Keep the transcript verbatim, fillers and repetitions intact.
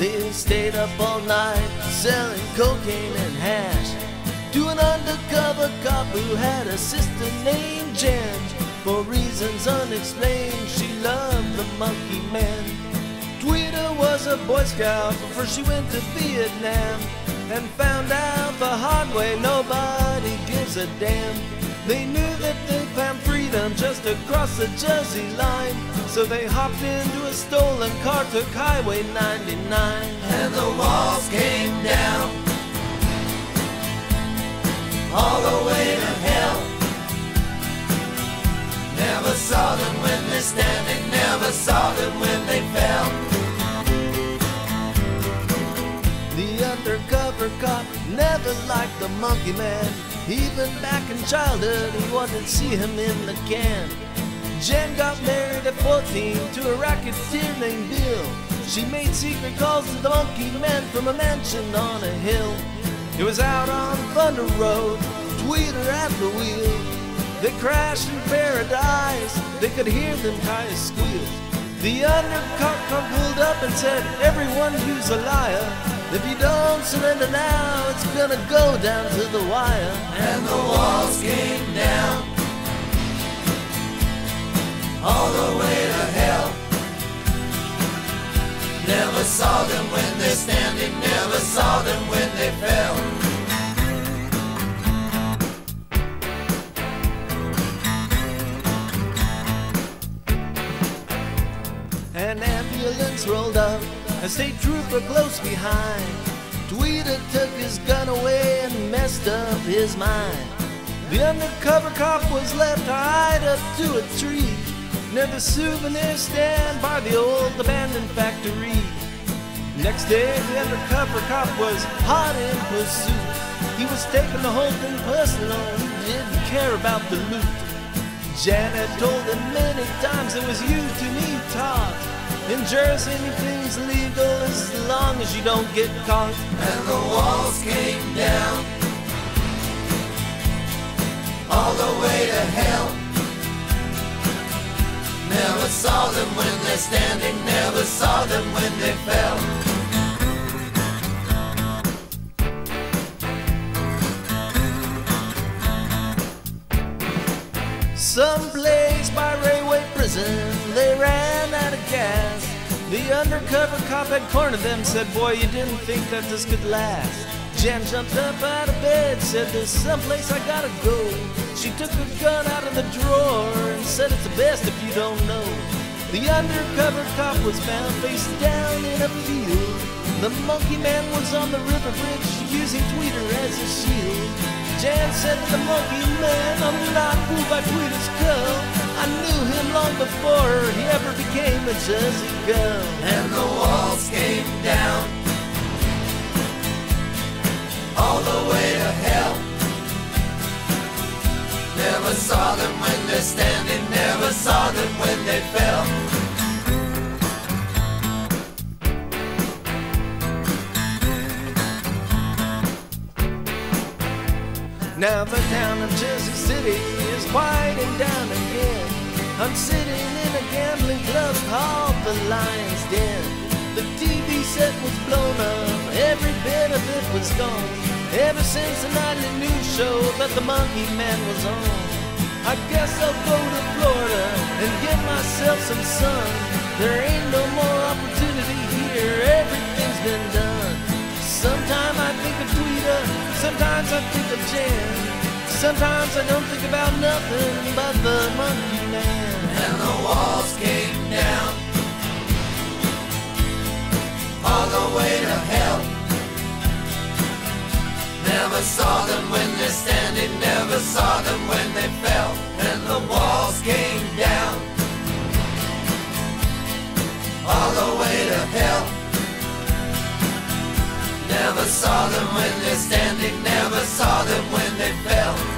They stayed up all night selling cocaine and hash to an undercover cop who had a sister named Jen. For reasons unexplained, she loved the monkey man. Tweeter was a Boy Scout before she went to Vietnam and found out the hard way nobody gives a damn. They knew that they found freedom just across the Jersey line, so they hopped into a stolen car, took Highway ninety-nine. And the walls came down all the way to hell. Never saw them when they standing, never saw them when they fell. The undercover cop never liked the monkey man. Even back in childhood, he wanted to see him in the can. Jen got married at fourteen to a racketeer named Bill. She made secret calls to the monkey man from a mansion on a hill. It was out on Thunder Road, Tweeter at the wheel. They crashed in paradise, they could hear them tires squeal. The undercover pulled up and said, "Everyone who's a liar, if you don't surrender now, it's gonna go down to the wire." And the walls came down all the way to hell. Never saw them when they standing, never saw them when they fell. An ambulance rolled up, a state trooper close behind. Tweeter took his gun away and messed up his mind. The undercover cop was left tied up to a tree near the souvenir stand by the old abandoned factory. Next day the undercover cop was hot in pursuit. He was taking the whole thing personal, he didn't care about the loot. Janet told him many times, "It was you to me, Todd. In Jersey anything's legal as long as you don't get caught." And the walls came down all the way to hell. Never saw them when they're standing, never saw them when they fell. Someplace by Railway Prison, they ran out of gas. The undercover cop had cornered them, said, "Boy, you didn't think that this could last." Jen jumped up out of bed, said, "There's someplace I gotta go." She took her gun out of the drawer and said, "It's the best if you don't know." The undercover cop was found face down in a field. The monkey man was on the river bridge using Tweeter as a shield. Jen said to the monkey man, "I'm not fooled by Tweeter's curl. I knew him long before he ever became a Jersey girl." And the walls came down all the way to hell. Never saw them when they're standing, never saw them when they fell. Now the town of Jersey City is quieting down again. I'm sitting in a gambling club called the Lion's Den. The T V set was blown up, every bit of it was gone, ever since the nightly news show that the monkey man was on. I guess I'll go to Florida and get myself some sun. There ain't no more opportunity here, everything's been done. Sometime I think of Tweeter, sometimes I think of Jen. Sometimes I don't think about nothing but the monkey man. And the walls came down all the way to hell. Never saw them when they're standing, never saw them when they fell. And the walls came down all the way to hell. Never saw them when they're standing, never saw them when they fell.